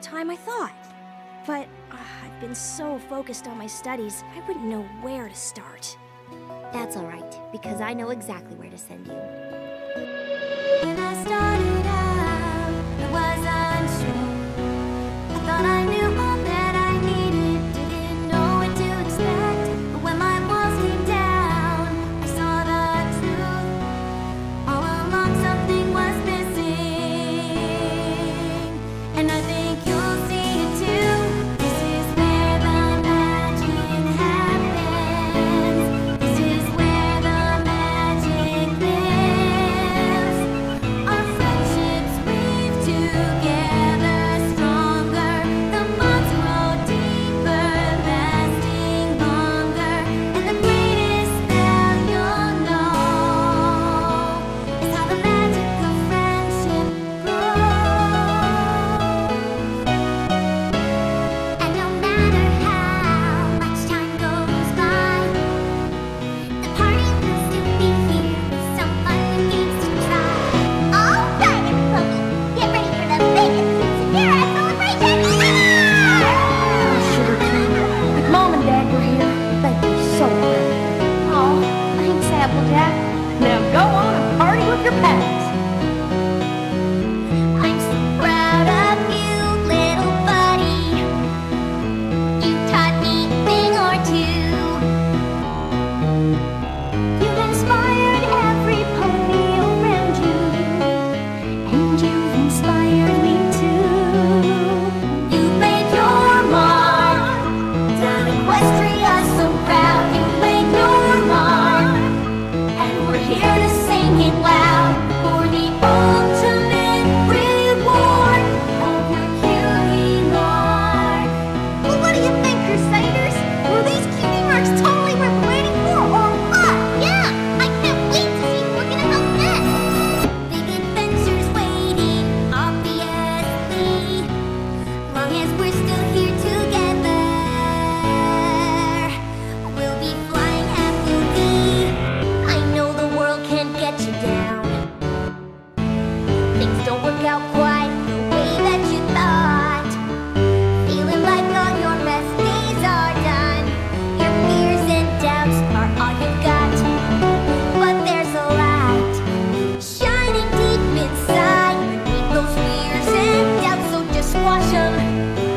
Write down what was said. time I thought. But I've been so focused on my studies, I wouldn't know where to start. That's all right, because I know exactly where to send you. When I started out, I was unsure. I thought I knew all that I needed, didn't know what to expect. But when my walls came down, I saw the truth. All along something was missing, and I think you'll see it too. This is where the magic happens. This is where the magic lives. Our friendships weave together stronger. The bonds grow deeper, lasting longer. And the greatest spell you'll know is how the magic of friendship grows. And no matter how much time goes by, the party will still be here with some fun and games to try. All right, everybody, get ready for the biggest Sakura celebration ever! Sugar cane, if Mom and Dad were here, they'd be so great. Aw, thanks, Applejack. Now go on and party with your pals. I'm so proud of you, little buddy. You taught me a thing or two. You've inspired every pony around you, and you've inspired me too. You made your mark. Down Equestria, so proud. You made your mark, and we're here to sing it loud for the ultimate reward of your cutie mark. Well, what do you think, Crusaders? Were these cutie marks totally worth waiting for, or what? Yeah, I can't wait to see we're gonna help next. Big adventures waiting, obviously, long as we're still here together. We'll be flying happily. I know the world can't get you down. Things don't work out quite the way that you thought. Feeling like all your best days are done. Your fears and doubts are all you've got. But there's a light shining deep inside. Beneath those fears and doubts, so just squash 'em.